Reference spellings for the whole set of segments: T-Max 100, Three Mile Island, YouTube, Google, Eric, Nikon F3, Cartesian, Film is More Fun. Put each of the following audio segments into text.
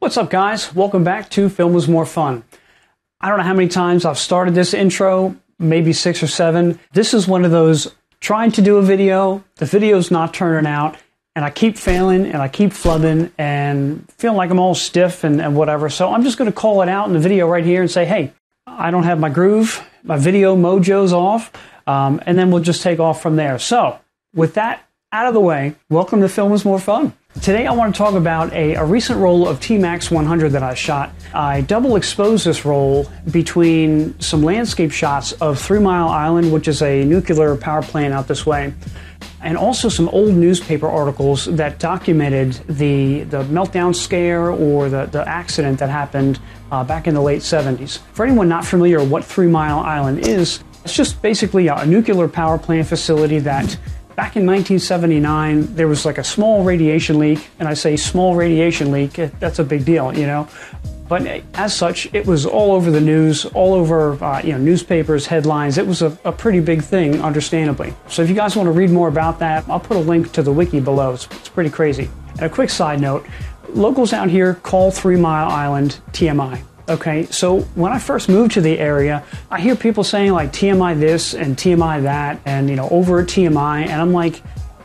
What's up, guys? Welcome back to Film is More Fun. I don't know how many times I've started this intro, maybe 6 or 7. This is one of those trying to do a video, the video's not turning out, and I keep failing and I keep flubbing and feeling like I'm all stiff and whatever. So I'm just going to call it out in the video right here and say, hey, I don't have my groove, my video mojo's off, and then we'll just take off from there. So with that out of the way, welcome to Film is More Fun. Today I want to talk about a recent roll of T-Max 100 that I shot. I double exposed this roll between some landscape shots of 3 Mile Island, which is a nuclear power plant out this way, and also some old newspaper articles that documented the meltdown scare or the accident that happened back in the late 70s. For anyone not familiar with what 3 Mile Island is, it's just basically a nuclear power plant facility that back in 1979, there was like a small radiation leak, and I say small radiation leak, that's a big deal, you know. But as such, it was all over the news, all over newspapers, headlines. It was a pretty big thing, understandably. So if you guys want to read more about that, I'll put a link to the wiki below. It's pretty crazy. And a quick side note, locals out here call 3 Mile Island TMI. Okay, so when I first moved to the area, I hear people saying like TMI this and TMI that and, you know, over at TMI, and I'm like,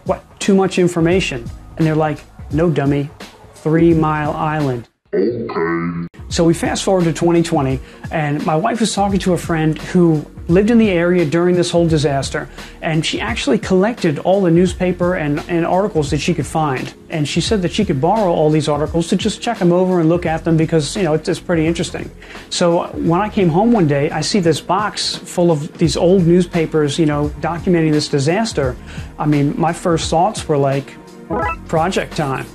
what, too much information? And they're like, no dummy, 3 Mile Island. Okay. So we fast forward to 2020, and my wife was talking to a friend who lived in the area during this whole disaster, and she actually collected all the newspaper and articles that she could find. And she said that she could borrow all these articles to just check them over and look at them because, you know, it's pretty interesting. So when I came home one day, I see this box full of these old newspapers, you know, documenting this disaster. I mean, my first thoughts were like, project time.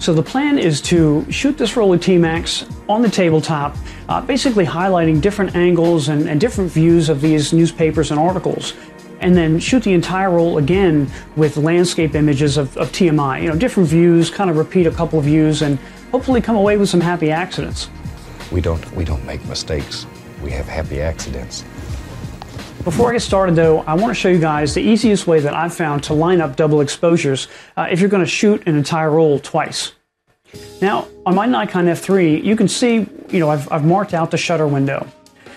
So the plan is to shoot this roll of T-Max on the tabletop, basically highlighting different angles and different views of these newspapers and articles, and then shoot the entire roll again with landscape images of TMI, you know, different views, kind of repeat a couple of views, and hopefully come away with some happy accidents. We don't make mistakes. We have happy accidents. Before I get started, though, I want to show you guys the easiest way that I've found to line up double exposures if you're going to shoot an entire roll twice. Now, on my Nikon F3, you can see, you know, I've marked out the shutter window.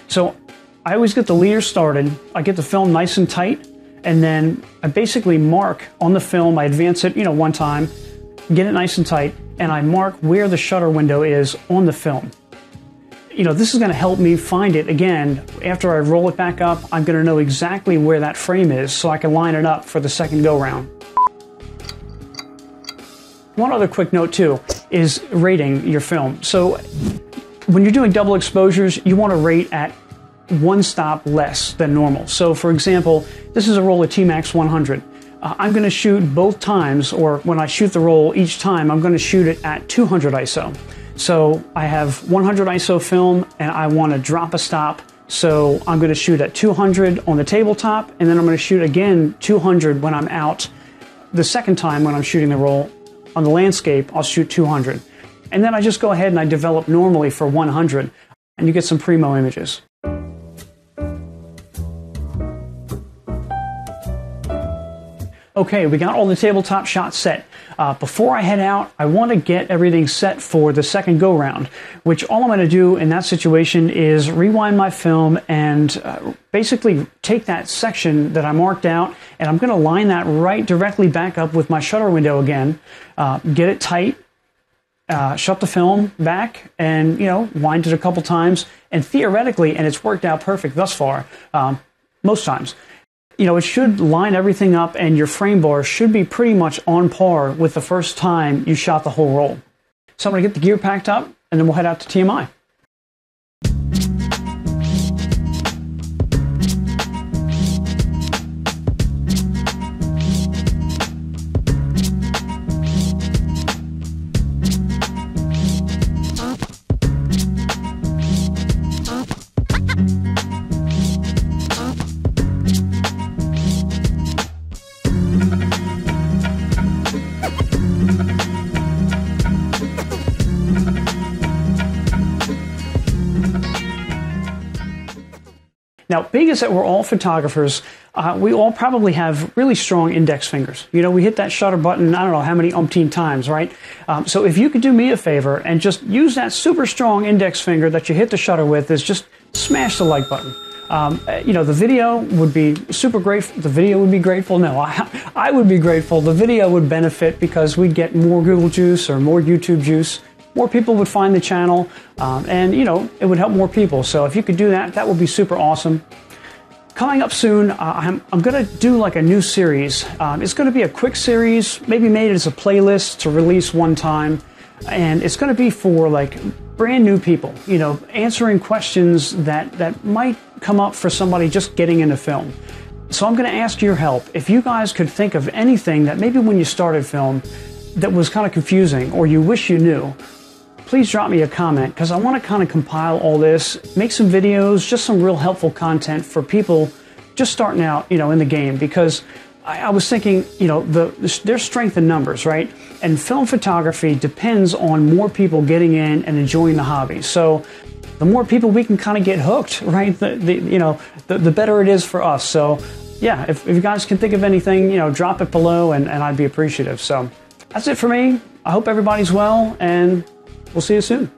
So I always get the leader started, I get the film nice and tight, and then I basically mark on the film, I advance it, you know, one time, get it nice and tight, and I mark where the shutter window is on the film. You know, this is going to help me find it again. After I roll it back up, I'm going to know exactly where that frame is so I can line it up for the second go round. One other quick note too is rating your film. So when you're doing double exposures, you want to rate at one stop less than normal. So for example, this is a roll of T-Max 100. I'm going to shoot both times, or when I shoot the roll each time, I'm going to shoot it at 200 ISO. So I have 100 ISO film and I want to drop a stop. So I'm going to shoot at 200 on the tabletop, and then I'm going to shoot again 200 when I'm out. The second time when I'm shooting the roll on the landscape, I'll shoot 200. And then I just go ahead and I develop normally for 100, and you get some primo images. Okay, we got all the tabletop shots set. Before I head out, I want to get everything set for the second go-round, which all I'm going to do in that situation is rewind my film and basically take that section that I marked out, and I'm going to line that right directly back up with my shutter window again, get it tight, shut the film back, and, you know, wind it a couple times, and theoretically, and it's worked out perfect thus far, most times. You know, it should line everything up, and your frame bar should be pretty much on par with the first time you shot the whole roll. So I'm going to get the gear packed up, and then we'll head out to TMI. Now, being as that we're all photographers, we all probably have really strong index fingers. You know, we hit that shutter button, I don't know how many umpteen times, right? So if you could do me a favor and just use that super strong index finger that you hit the shutter with, is just smash the like button. You know, the video would be super grateful. The video would be grateful. No, I would be grateful. The video would benefit because we'd get more Google juice or more YouTube juice. More people would find the channel, and, you know, it would help more people. So if you could do that, that would be super awesome. Coming up soon, I'm going to do like a new series. It's going to be a quick series, maybe made as a playlist to release one time. And it's going to be for like brand new people, you know, answering questions that might come up for somebody just getting into film. So I'm going to ask your help. If you guys could think of anything that maybe when you started film that was kind of confusing or you wish you knew, please drop me a comment, because I want to kind of compile all this, make some videos, just some real helpful content for people just starting out, you know, in the game. Because I was thinking, you know, there's strength in numbers, right? And film photography depends on more people getting in and enjoying the hobby. So the more people we can kind of get hooked, right? The better it is for us. So yeah, if you guys can think of anything, you know, drop it below, and I'd be appreciative. So that's it for me. I hope everybody's well, and we'll see you soon.